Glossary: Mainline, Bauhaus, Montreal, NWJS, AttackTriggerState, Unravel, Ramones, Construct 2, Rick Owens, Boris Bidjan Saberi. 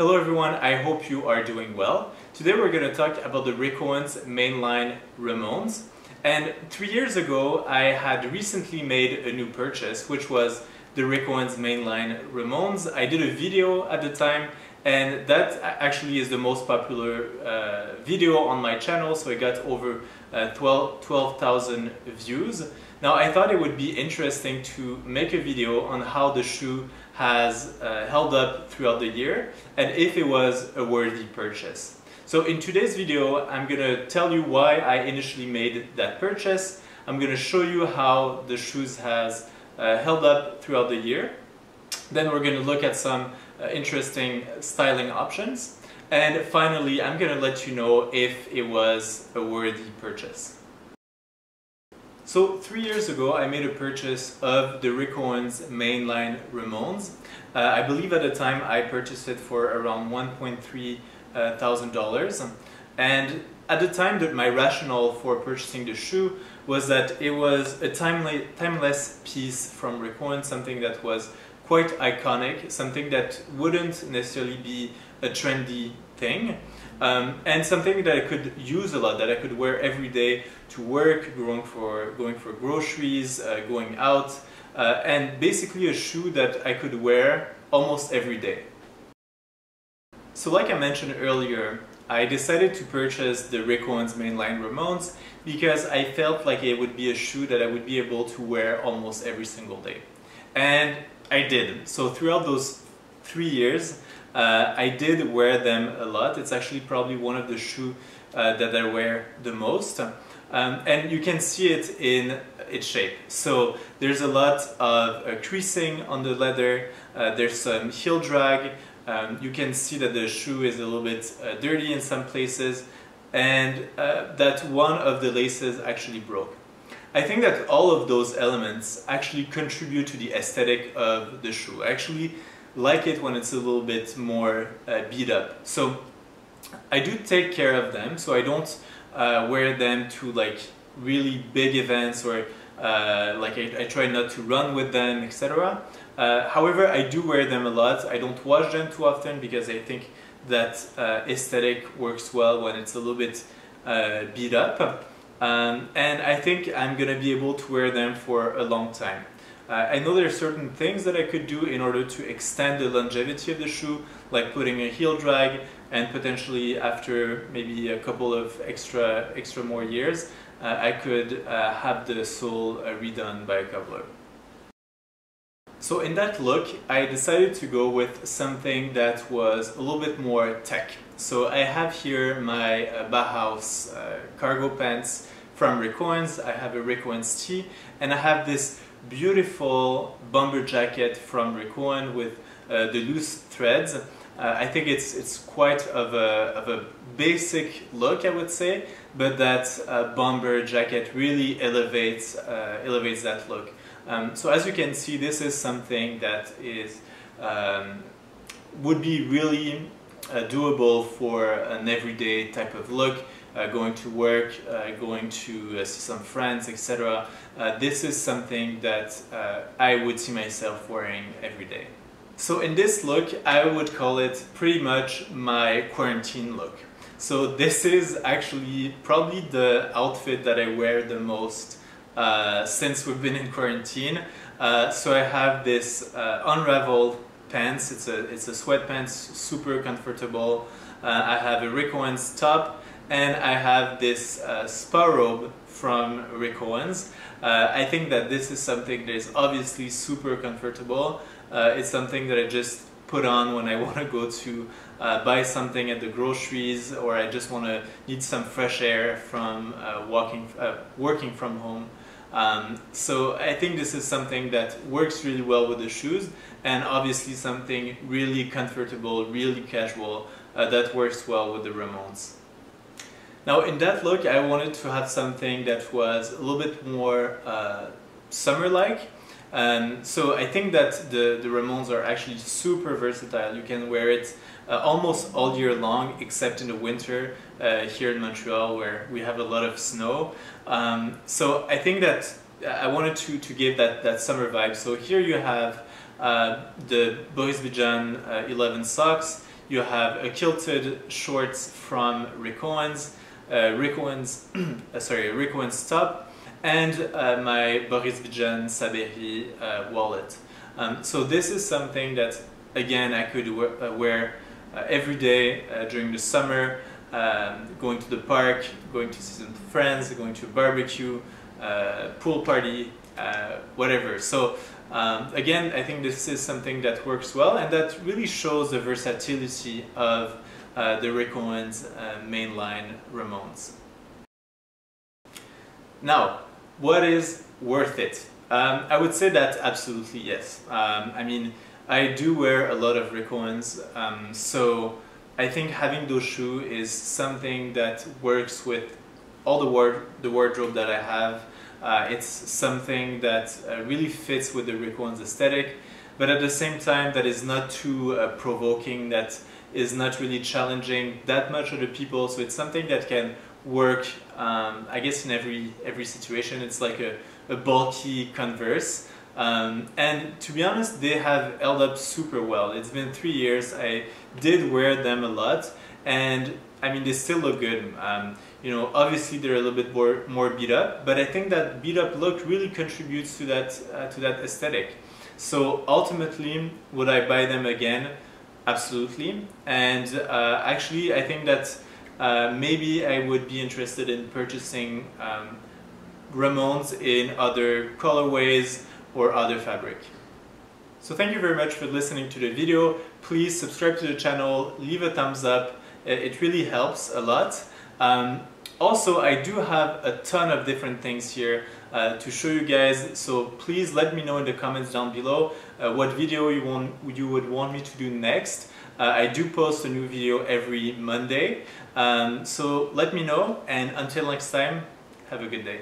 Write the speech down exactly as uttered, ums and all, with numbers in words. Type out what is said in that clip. Hello everyone, I hope you are doing well. Today we're going to talk about the Rick Owens Mainline Ramones. And three years ago, I had recently made a new purchase, which was the Rick Owens Mainline Ramones. I did a video at the time, and that actually is the most popular uh, video on my channel, so it got over uh, twelve thousand views. Now, I thought it would be interesting to make a video on how the shoe has uh, held up throughout the year and if it was a worthy purchase. So in today's video, I'm going to tell you why I initially made that purchase. I'm going to show you how the shoes has uh, held up throughout the year. Then we're going to look at some uh, interesting styling options. And finally, I'm going to let you know if it was a worthy purchase. So three years ago, I made a purchase of the Rick Owens Mainline Ramones. Uh, I believe at the time I purchased it for around one point three thousand dollars. And at the time, that my rationale for purchasing the shoe was that it was a timely, timeless piece from Rick Owens, something that was quite iconic, something that wouldn't necessarily be a trendy thing. Um, and something that I could use a lot, that I could wear every day to work, going for, going for groceries, uh, going out, uh, and basically a shoe that I could wear almost every day. So like I mentioned earlier, I decided to purchase the Rick Owens Mainline Ramones because I felt like it would be a shoe that I would be able to wear almost every single day. And I did. So throughout those three years, Uh, I did wear them a lot. It's actually probably one of the shoes uh, that I wear the most. Um, and you can see it in its shape. So there's a lot of uh, creasing on the leather, uh, there's some heel drag, um, you can see that the shoe is a little bit uh, dirty in some places, and uh, that one of the laces actually broke. I think that all of those elements actually contribute to the aesthetic of the shoe. Actually, like it when it's a little bit more uh, beat up. So I do take care of them, so I don't uh, wear them to like really big events, or uh, like I, I try not to run with them, et cetera. Uh, however, I do wear them a lot. I don't wash them too often because I think that uh, aesthetic works well when it's a little bit uh, beat up. Um, and I think I'm gonna be able to wear them for a long time. Uh, I know there are certain things that I could do in order to extend the longevity of the shoe, like putting a heel drag and potentially after maybe a couple of extra, extra more years, uh, I could uh, have the sole uh, redone by a cobbler. So in that look, I decided to go with something that was a little bit more tech. So I have here my uh, Bauhaus uh, cargo pants from Rick Owens. I have a Rick Owens tee, and I have this beautiful bomber jacket from Rick Owens with uh, the loose threads. Uh, I think it's it's quite of a, of a basic look, I would say, but that uh, bomber jacket really elevates uh, elevates that look. Um, so as you can see, this is something that is um, would be really uh, doable for an everyday type of look. Uh, going to work, uh, going to uh, see some friends, et cetera. Uh, this is something that uh, I would see myself wearing every day. So in this look, I would call it pretty much my quarantine look. So this is actually probably the outfit that I wear the most uh, since we've been in quarantine. Uh, so I have this uh, Unravel pants. It's a, it's a sweatpants, super comfortable. Uh, I have a Rick Owens top, and I have this uh, spa robe from Rick Owens. Uh, I think that this is something that is obviously super comfortable. Uh, it's something that I just put on when I want to go to uh, buy something at the groceries, or I just want to need some fresh air from uh, walking, uh, working from home. Um, so I think this is something that works really well with the shoes, and obviously something really comfortable, really casual uh, that works well with the Ramones. Now in that look, I wanted to have something that was a little bit more uh, summer-like. Um, so I think that the, the Ramones are actually super versatile. You can wear it uh, almost all year long, except in the winter uh, here in Montreal where we have a lot of snow. Um, so I think that I wanted to, to give that, that summer vibe. So here you have uh, the Boris Bidjan uh, eleven socks. You have a kilted shorts from Rick Owens, uh, Rick Owens, sorry, Rick Owens top, and uh, my Boris Bidjan Saberi uh, wallet. Um, so this is something that, again, I could uh, wear uh, every day uh, during the summer, um, going to the park, going to see some friends, going to a barbecue, uh, pool party, uh, whatever. So um, again, I think this is something that works well and that really shows the versatility of uh, the Rick Owens uh, Mainline Ramones. Now, what is worth it? Um, I would say that absolutely yes. Um, I mean, I do wear a lot of Rick Owens, um, so I think having those shoes is something that works with all the, ward the wardrobe that I have. Uh, it's something that uh, really fits with the Rick Owens aesthetic, but at the same time that is not too uh, provoking, that is not really challenging that much other people, so it's something that can work, um, I guess, in every every situation. It's like a, a bulky Converse, um, and to be honest, they have held up super well. It's been three years. I did wear them a lot, and I mean, they still look good. Um, you know, obviously they're a little bit more more beat up, but I think that beat up look really contributes to that uh, to that aesthetic. So ultimately, would I buy them again? Absolutely. And uh, actually, I think that. Uh, maybe I would be interested in purchasing um, Ramones in other colorways or other fabric. So thank you very much for listening to the video. Please subscribe to the channel, leave a thumbs up, it really helps a lot. Um, also, I do have a ton of different things here uh, to show you guys, so please let me know in the comments down below uh, what video you, want, you would want me to do next. Uh, I do post a new video every Monday, um, so let me know, and until next time, have a good day.